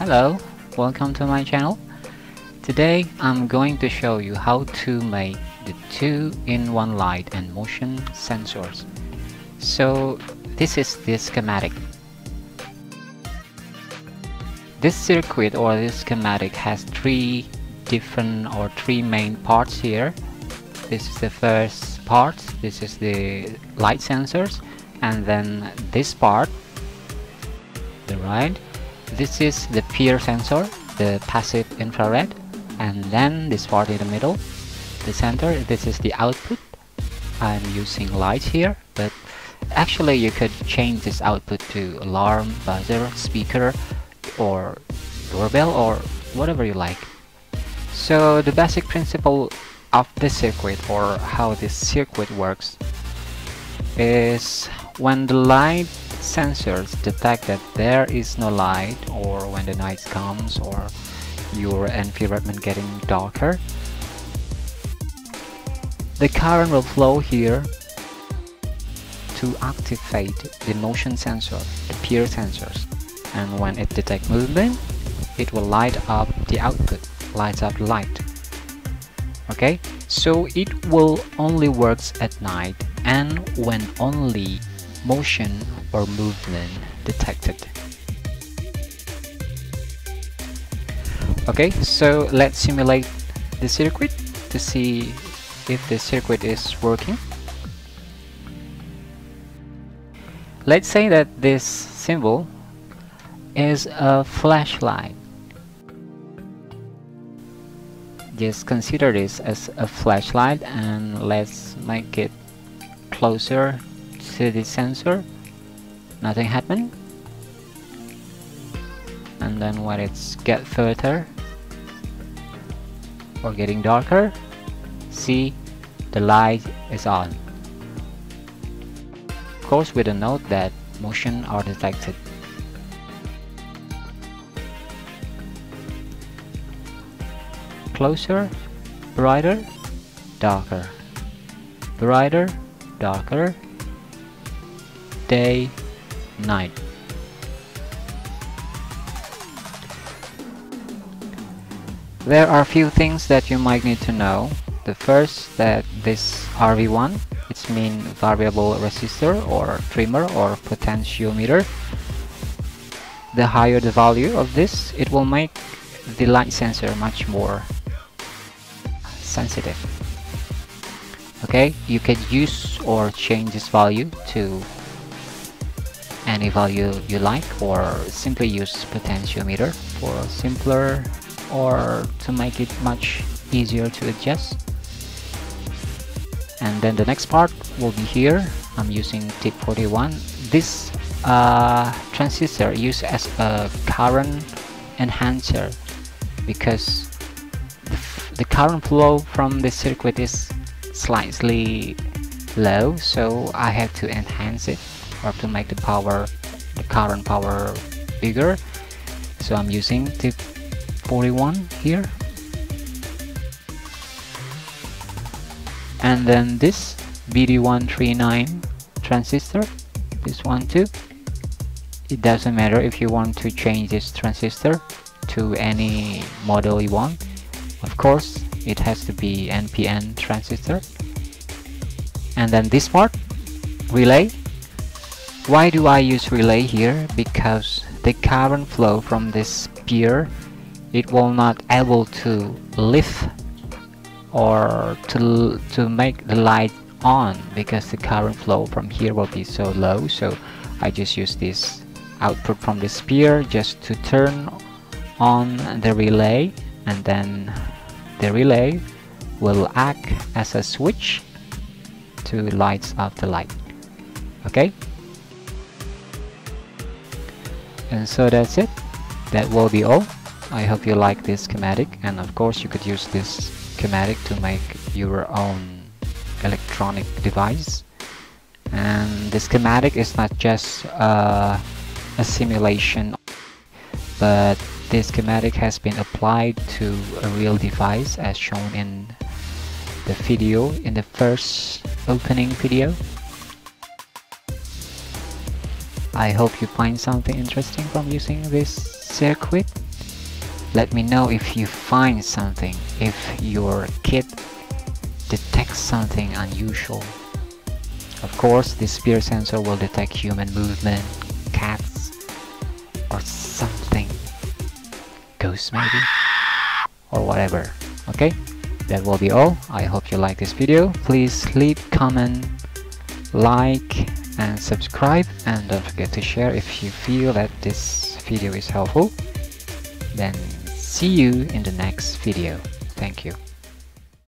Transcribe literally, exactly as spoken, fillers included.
Hello, welcome to my channel. Today I'm going to show you how to make the two in one light and motion sensors. So this is the schematic. This circuit or this schematic has three different or three main parts here. This is the first part, this is the light sensors, and then this part, the right, this is the P I R sensor, the passive infrared, and then this part in the middle, the center, this is the output. I'm using lights here, but actually you could change this output to alarm, buzzer, speaker, or doorbell, or whatever you like. So the basic principle of this circuit, or how this circuit works, is when the light sensors detect that there is no light, or when the night comes or your environment getting darker, the current will flow here to activate the motion sensor, the P I R sensors, and when it detects movement, it will light up the output, lights up light. Okay, so it will only works at night and when only motion or movement detected. Okay, so let's simulate the circuit to see if the circuit is working. Let's say that this symbol is a flashlight. Just consider this as a flashlight, and let's make it closer to the sensor. Nothing happened, and then when it's get further or getting darker, see, the light is on. Of course, with a note that motion are detected. Closer, brighter, darker, brighter, darker, day, night. There are a few things that you might need to know. The first, that this R V one, it's mean variable resistor or trimmer or potentiometer. The higher the value of this, it will make the light sensor much more sensitive. Okay, you can use or change this value to any value you like, or simply use potentiometer for simpler or to make it much easier to adjust. And then the next part will be here. I'm using tip forty-one. This uh, transistor used as a current enhancer, because the current flow from the circuit is slightly low, so I have to enhance it or to make the power, the current power, bigger. So I'm using tip forty-one here. And then this B D one thirty-nine transistor, this one too. It doesn't matter if you want to change this transistor to any model you want. Of course, it has to be N P N transistor. And then this part, relay. Why do I use relay here? Because the current flow from this P I R, it will not able to lift or to, to make the light on, because the current flow from here will be so low. So I just use this output from this P I R just to turn on the relay, and then the relay will act as a switch to lights up the light. Okay, and so that's it. That will be all. I hope you like this schematic, and of course you could use this schematic to make your own electronic device. And the schematic is not just uh, a simulation, but this schematic has been applied to a real device, as shown in the video, in the first opening video. I hope you find something interesting from using this circuit. Let me know if you find something, if your kit detects something unusual. Of course, this P I R sensor will detect human movement, cats, or something. Ghosts maybe? Or whatever. Okay? That will be all. I hope you like this video. Please leave comment, like, and subscribe, and don't forget to share if you feel that this video is helpful. Then see you in the next video. Thank you.